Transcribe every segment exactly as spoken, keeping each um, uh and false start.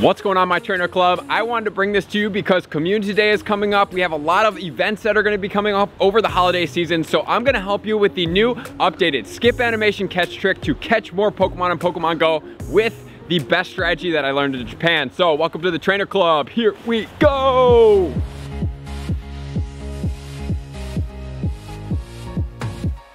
What's going on, my Trainer Club? I wanted to bring this to you because Community Day is coming up. We have a lot of events that are gonna be coming up over the holiday season, so I'm gonna help you with the new updated skip animation catch trick to catch more Pokemon in Pokemon Go with the best strategy that I learned in Japan. So welcome to the Trainer Club, here we go!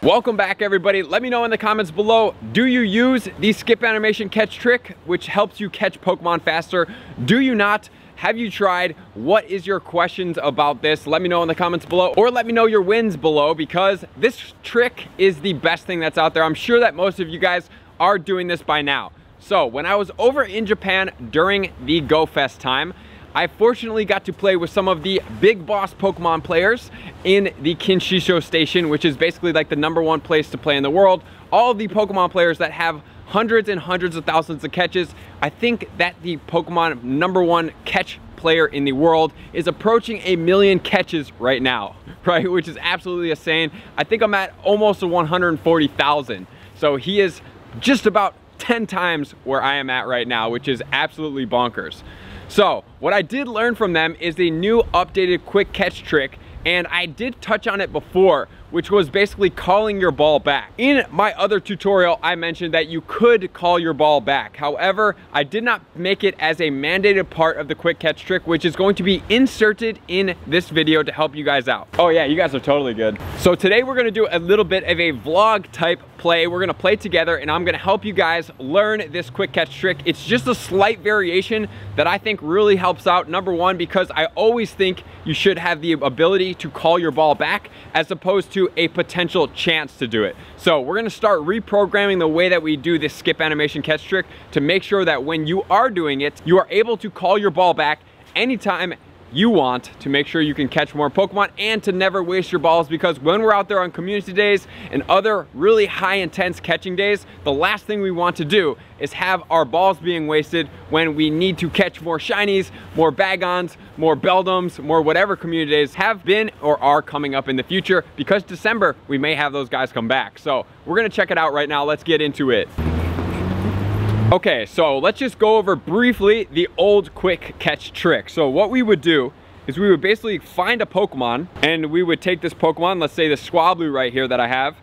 Welcome back, everybody. Let me know in the comments below, do you use the skip animation catch trick, which helps you catch Pokemon faster? Do you not? Have you tried? What is your questions about this? Let me know in the comments below, or let me know your wins below, because this trick is the best thing that's out there. I'm sure that most of you guys are doing this by now. So when I was over in Japan during the Go Fest time, I fortunately got to play with some of the big boss Pokemon players in the Kinshichō Station, which is basically like the number one place to play in the world. All of the Pokemon players that have hundreds and hundreds of thousands of catches. I think that the Pokemon number one catch player in the world is approaching a million catches right now, right? Which is absolutely insane. I think I'm at almost one hundred forty thousand. So he is just about ten times where I am at right now, which is absolutely bonkers. So what I did learn from them is the new updated quick catch trick, and I did touch on it before, which was basically calling your ball back. In my other tutorial, I mentioned that you could call your ball back. However, I did not make it as a mandated part of the quick catch trick, which is going to be inserted in this video to help you guys out. Oh yeah, you guys are totally good. So today we're gonna do a little bit of a vlog type play. We're gonna play together and I'm gonna help you guys learn this quick catch trick. It's just a slight variation that I think really helps out. Number one, because I always think you should have the ability to call your ball back as opposed to a potential chance to do it. So we're gonna start reprogramming the way that we do this skip animation catch trick to make sure that when you are doing it, you are able to call your ball back anytime you want to make sure you can catch more Pokemon and to never waste your balls, because when we're out there on community days and other really high intense catching days, the last thing we want to do is have our balls being wasted when we need to catch more Shinies, more Bagons, more Beldums, more whatever community days have been or are coming up in the future, because December, we may have those guys come back. So we're gonna check it out right now. Let's get into it. Okay, so let's just go over briefly the old quick catch trick. So what we would do is we would basically find a Pokemon and we would take this Pokemon, let's say the Swablu right here that I have.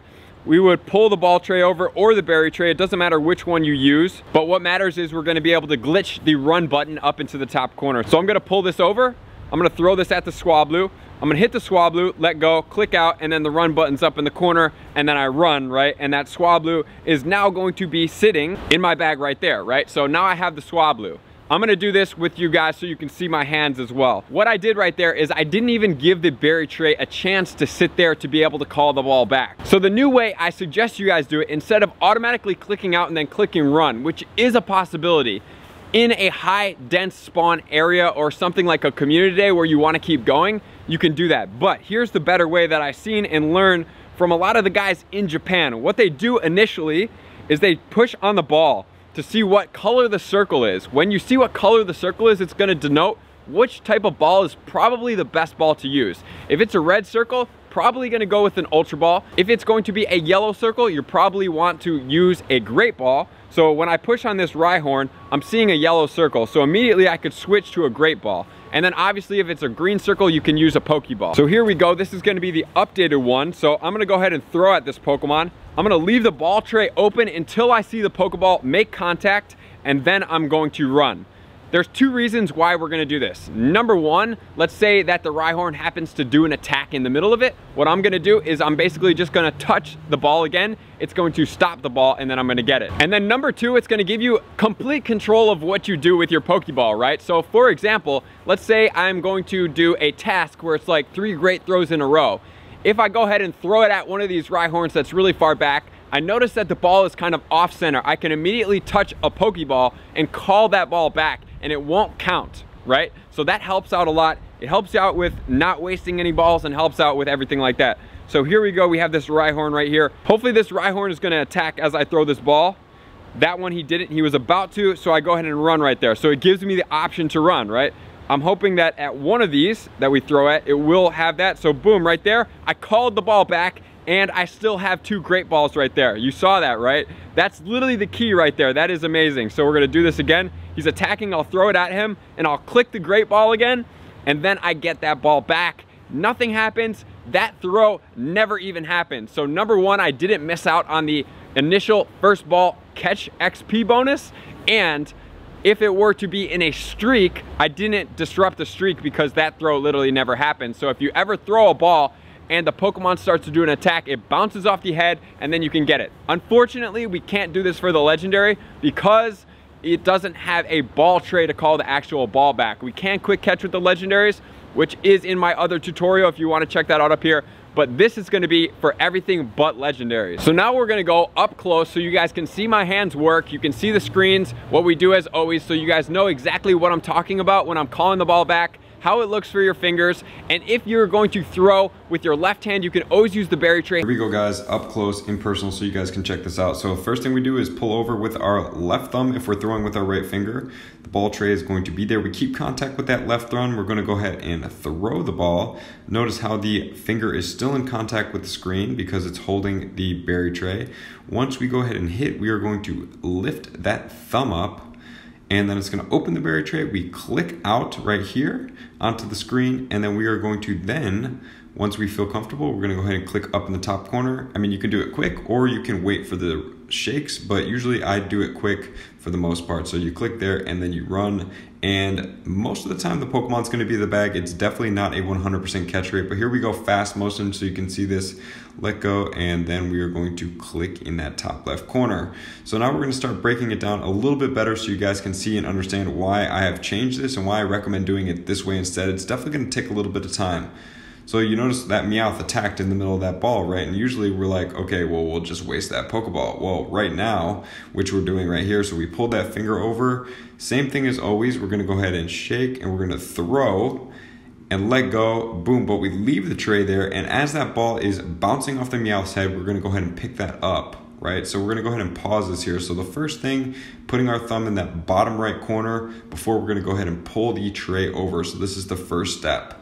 We would pull the ball tray over or the berry tray. It doesn't matter which one you use, but what matters is we're gonna be able to glitch the run button up into the top corner. So I'm gonna pull this over. I'm gonna throw this at the Swablu. I'm gonna hit the Swablu, let go, click out, and then the run button's up in the corner, and then I run, right? And that Swablu is now going to be sitting in my bag right there, right? So now I have the Swablu. I'm gonna do this with you guys so you can see my hands as well. What I did right there is I didn't even give the berry tray a chance to sit there to be able to call the ball back. So the new way I suggest you guys do it, instead of automatically clicking out and then clicking run, which is a possibility, in a high dense spawn area or something like a community day where you want to keep going, you can do that. But here's the better way that I've seen and learned from a lot of the guys in Japan. What they do initially is they push on the ball to see what color the circle is. When you see what color the circle is, it's going to denote which type of ball is probably the best ball to use. If it's a red circle, probably going to go with an ultra ball. If it's going to be a yellow circle, you probably want to use a great ball. So when I push on this Rhyhorn, I'm seeing a yellow circle. So immediately I could switch to a great ball. And then obviously if it's a green circle, you can use a Pokeball. So here we go. This is going to be the updated one. So I'm going to go ahead and throw at this Pokemon. I'm going to leave the ball tray open until I see the Pokeball make contact, and then I'm going to run. There's two reasons why we're gonna do this. Number one, let's say that the Rhyhorn happens to do an attack in the middle of it. What I'm gonna do is I'm basically just gonna touch the ball again. It's going to stop the ball and then I'm gonna get it. And then number two, it's gonna give you complete control of what you do with your Pokeball, right? So for example, let's say I'm going to do a task where it's like three great throws in a row. If I go ahead and throw it at one of these Rhyhorns that's really far back, I notice that the ball is kind of off center. I can immediately touch a Pokeball and call that ball back, and it won't count, right? So that helps out a lot. It helps out with not wasting any balls and helps out with everything like that. So here we go, we have this Rhyhorn right here. Hopefully this Rhyhorn is gonna attack as I throw this ball. That one he didn't, he was about to, so I go ahead and run right there. So it gives me the option to run, right? I'm hoping that at one of these that we throw at, it will have that. So boom, right there, I called the ball back, and I still have two great balls right there. You saw that, right? That's literally the key right there. That is amazing. So we're gonna do this again. he's attacking, I'll throw it at him, and I'll click the great ball again, and then I get that ball back. Nothing happens. That throw never even happened. So number one, I didn't miss out on the initial first ball catch X P bonus, and if it were to be in a streak, I didn't disrupt the streak because that throw literally never happened. So if you ever throw a ball and the Pokemon starts to do an attack, it bounces off the head and then you can get it. Unfortunately, we can't do this for the legendary because it doesn't have a ball tray to call the actual ball back. We can quick catch with the legendaries, which is in my other tutorial if you want to check that out up here. But this is going to be for everything but legendaries. So now we're going to go up close so you guys can see my hands work. You can see the screens, what we do as always, so you guys know exactly what I'm talking about when I'm calling the ball back, how it looks for your fingers, and if you're going to throw with your left hand, you can always use the berry tray. Here we go, guys, up close, impersonal, so you guys can check this out. So first thing we do is pull over with our left thumb if we're throwing with our right finger. The ball tray is going to be there. We keep contact with that left thumb. We're gonna go ahead and throw the ball. Notice how the finger is still in contact with the screen because it's holding the berry tray. Once we go ahead and hit, we are going to lift that thumb up, and then it's gonna open the berry tray. We click out right here onto the screen, and then we are going to then, once we feel comfortable, we're gonna go ahead and click up in the top corner. I mean, you can do it quick or you can wait for the shakes, but usually I do it quick for the most part. So you click there and then you run, and most of the time the Pokemon's gonna be the bag. It's definitely not a one hundred percent catch rate, but here we go fast motion so you can see this. Let go, and then we are going to click in that top left corner. So now we're gonna start breaking it down a little bit better so you guys can see and understand why I have changed this and why I recommend doing it this way instead. It's definitely gonna take a little bit of time. So you notice that Meowth attacked in the middle of that ball, right? And usually we're like, okay, well, we'll just waste that Pokeball. Well, right now, which we're doing right here, so we pulled that finger over. Same thing as always, we're gonna go ahead and shake, and we're gonna throw and let go, boom, but we leave the tray there, and as that ball is bouncing off the Meowth's head, we're gonna go ahead and pick that up, right? So we're gonna go ahead and pause this here. So the first thing, putting our thumb in that bottom right corner before we're gonna go ahead and pull the tray over. So this is the first step.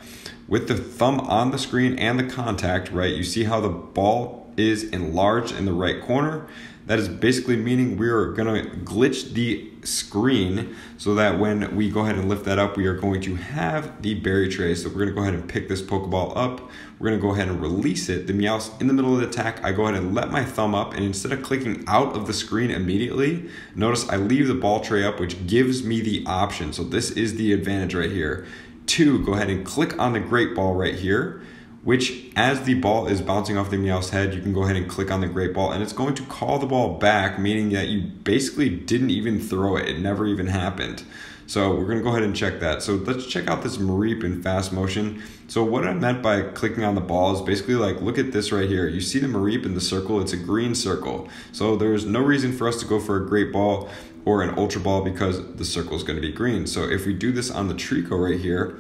With the thumb on the screen and the contact, right, you see how the ball is enlarged in the right corner. That is basically meaning we are gonna glitch the screen so that when we go ahead and lift that up, we are going to have the berry tray. So we're gonna go ahead and pick this Pokeball up. We're gonna go ahead and release it. The Meowth's in the middle of the attack. I go ahead and let my thumb up, and instead of clicking out of the screen immediately, notice I leave the ball tray up, which gives me the option. So this is the advantage right here. Two, go ahead and click on the great ball right here, which as the ball is bouncing off the Meowth's head, you can go ahead and click on the great ball, and it's going to call the ball back, meaning that you basically didn't even throw it. It never even happened. So we're gonna go ahead and check that. So let's check out this Mareep in fast motion. So what I meant by clicking on the ball is basically like, look at this right here. You see the Mareep in the circle, it's a green circle. So there's no reason for us to go for a great ball or an ultra ball because the circle is gonna be green. So if we do this on the Trico right here,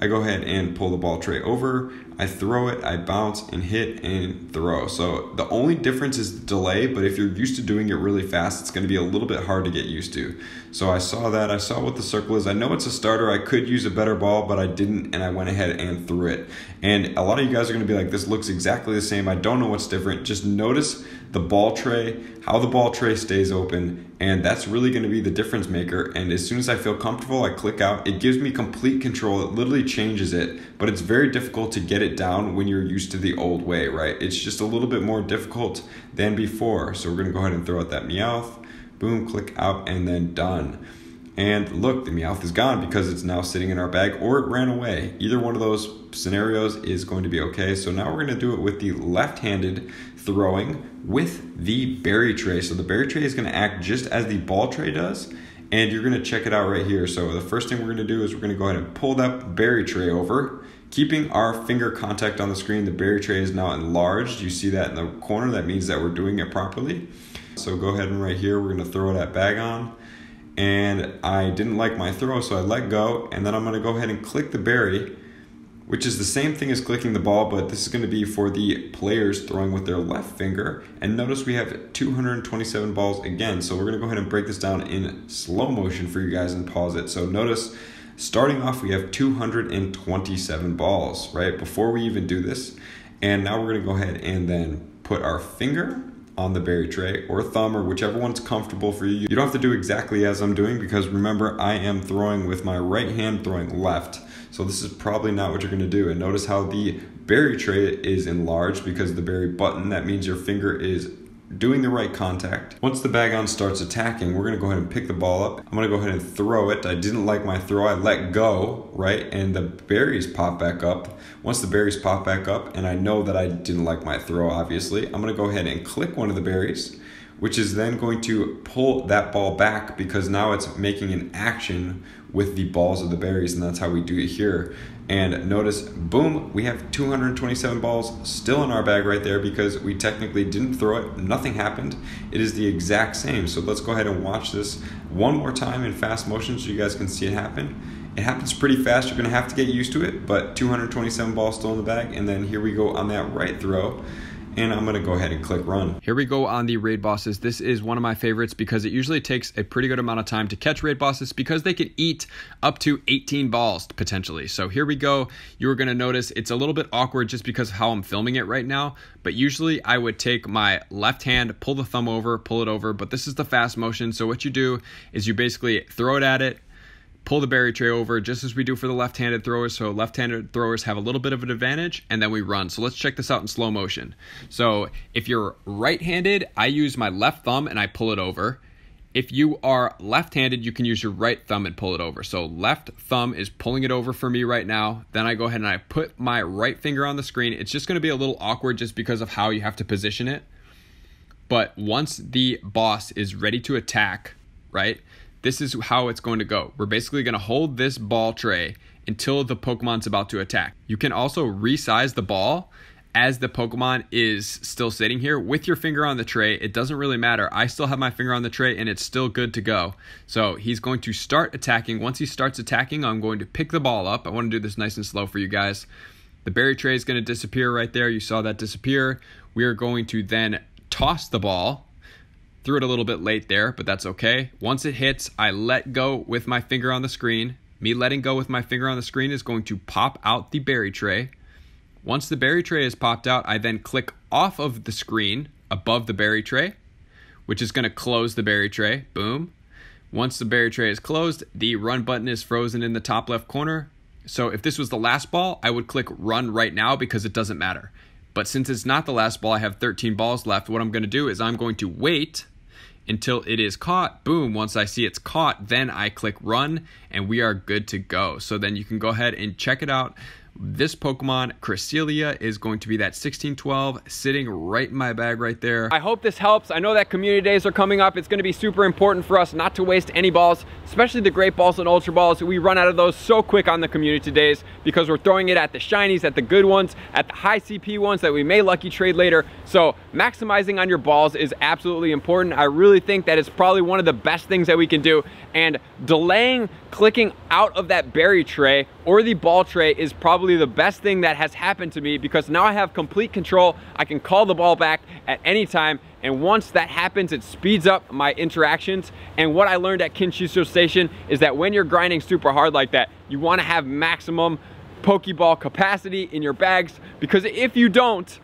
I go ahead and pull the ball tray over, I throw it, I bounce and hit and throw. So the only difference is the delay, but if you're used to doing it really fast, it's gonna be a little bit hard to get used to. So I saw that, I saw what the circle is. I know it's a starter, I could use a better ball, but I didn't, and I went ahead and threw it. And a lot of you guys are gonna be like, this looks exactly the same, I don't know what's different. Just notice the ball tray, how the ball tray stays open, and that's really gonna be the difference maker. And as soon as I feel comfortable, I click out. It gives me complete control, it literally changes it, but it's very difficult to get it down when you're used to the old way, right? It's just a little bit more difficult than before. So we're gonna go ahead and throw out that Meowth, boom, click out, and then done. And look, the Meowth is gone because it's now sitting in our bag, or it ran away. Either one of those scenarios is going to be okay. So now we're gonna do it with the left-handed throwing with the berry tray. So the berry tray is gonna act just as the ball tray does, and you're gonna check it out right here. So the first thing we're gonna do is we're gonna go ahead and pull that berry tray over, keeping our finger contact on the screen. The berry tray is now enlarged. You see that in the corner, that means that we're doing it properly. So go ahead and right here, we're gonna throw that Bagon. And I didn't like my throw, so I let go, and then I'm gonna go ahead and click the berry, which is the same thing as clicking the ball, but this is gonna be for the players throwing with their left finger. And notice we have two hundred twenty-seven balls again. So we're gonna go ahead and break this down in slow motion for you guys and pause it. So notice, starting off, we have two hundred twenty-seven balls, right? Before we even do this. And now we're gonna go ahead and then put our finger on the berry tray or thumb or whichever one's comfortable for you. You don't have to do exactly as I'm doing because remember, I am throwing with my right hand, throwing left. So this is probably not what you're gonna do. And notice how the berry tray is enlarged because of the berry button. That means your finger is doing the right contact. Once the Bagon starts attacking, we're gonna go ahead and pick the ball up. I'm gonna go ahead and throw it. I didn't like my throw, I let go, right? And the berries pop back up. Once the berries pop back up, and I know that I didn't like my throw, obviously, I'm gonna go ahead and click one of the berries, which is then going to pull that ball back because now it's making an action with the balls of the berries, and that's how we do it here. And notice, boom, we have two hundred twenty-seven balls still in our bag right there because we technically didn't throw it, nothing happened. It is the exact same. So let's go ahead and watch this one more time in fast motion so you guys can see it happen. It happens pretty fast, you're gonna have to get used to it, but two hundred twenty-seven balls still in the bag, and then here we go on that right throw. And I'm gonna go ahead and click run. Here we go on the raid bosses. This is one of my favorites because it usually takes a pretty good amount of time to catch raid bosses because they can eat up to eighteen balls potentially. So here we go. You're gonna notice it's a little bit awkward just because of how I'm filming it right now, but usually I would take my left hand, pull the thumb over, pull it over, but this is the fast motion. So what you do is you basically throw it at it, pull the berry tray over just as we do for the left-handed throwers. So left-handed throwers have a little bit of an advantage, and then we run. So let's check this out in slow motion. So if you're right-handed, I use my left thumb and I pull it over. If you are left-handed, you can use your right thumb and pull it over. So left thumb is pulling it over for me right now. Then I go ahead and I put my right finger on the screen. It's just gonna be a little awkward just because of how you have to position it. But once the boss is ready to attack, right? This is how it's going to go. We're basically going to hold this ball tray until the Pokemon's about to attack. You can also resize the ball as the Pokemon is still sitting here with your finger on the tray. It doesn't really matter. I still have my finger on the tray and it's still good to go. So he's going to start attacking. Once he starts attacking, I'm going to pick the ball up. I want to do this nice and slow for you guys. The berry tray is going to disappear right there. You saw that disappear. We are going to then toss the ball. Threw it a little bit late there, but that's okay. Once it hits, I let go with my finger on the screen. Me letting go with my finger on the screen is going to pop out the berry tray. Once the berry tray is popped out, I then click off of the screen above the berry tray, which is going to close the berry tray. Boom. Once the berry tray is closed, the run button is frozen in the top left corner. So if this was the last ball, I would click run right now because it doesn't matter. But since it's not the last ball, I have thirteen balls left. What I'm going to do is I'm going to wait until it is caught. Boom, once I see it's caught, then I click run and we are good to go. So then you can go ahead and check it out. This Pokemon, Cresselia, is going to be that sixteen twelve sitting right in my bag right there. I hope this helps. I know that community days are coming up. It's going to be super important for us not to waste any balls, especially the great balls and ultra balls. We run out of those so quick on the community days because we're throwing it at the shinies, at the good ones, at the high C P ones that we may lucky trade later. So maximizing on your balls is absolutely important. I really think that it's probably one of the best things that we can do, and delaying clicking out of that berry tray or the ball tray is probably the best thing that has happened to me because now I have complete control. I can call the ball back at any time, and once that happens, it speeds up my interactions. And what I learned at Kinshichō Station is that when you're grinding super hard like that, you want to have maximum Pokeball capacity in your bags, because if you don't,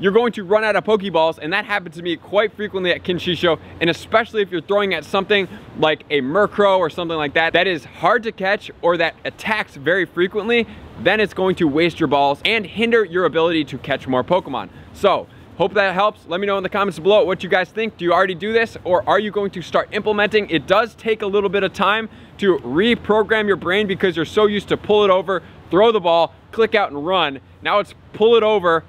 you're going to run out of Pokeballs, and that happened to me quite frequently at Kinshichō, and especially if you're throwing at something like a Murkrow or something like that, that is hard to catch or that attacks very frequently, then it's going to waste your balls and hinder your ability to catch more Pokemon. So, hope that helps. Let me know in the comments below what you guys think. Do you already do this, or are you going to start implementing? It does take a little bit of time to reprogram your brain because you're so used to pull it over, throw the ball, click out and run. Now it's pull it over,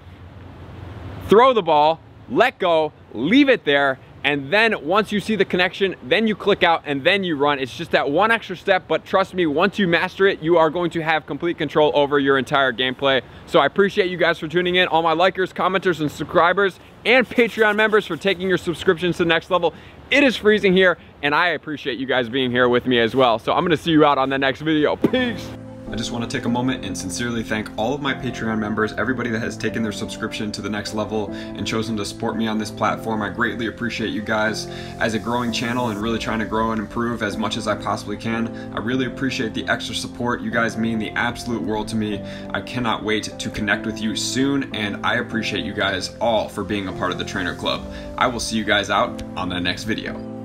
throw the ball, let go, leave it there, and then once you see the connection, then you click out and then you run. It's just that one extra step, but trust me, once you master it, you are going to have complete control over your entire gameplay. So I appreciate you guys for tuning in, all my likers, commenters, and subscribers, and Patreon members for taking your subscriptions to the next level. It is freezing here, and I appreciate you guys being here with me as well. So I'm gonna see you out on the next video. Peace. I just want to take a moment and sincerely thank all of my Patreon members, everybody that has taken their subscription to the next level and chosen to support me on this platform. I greatly appreciate you guys. As a growing channel and really trying to grow and improve as much as I possibly can, I really appreciate the extra support. You guys mean the absolute world to me. I cannot wait to connect with you soon, and I appreciate you guys all for being a part of the Trainer Club. I will see you guys out on the next video.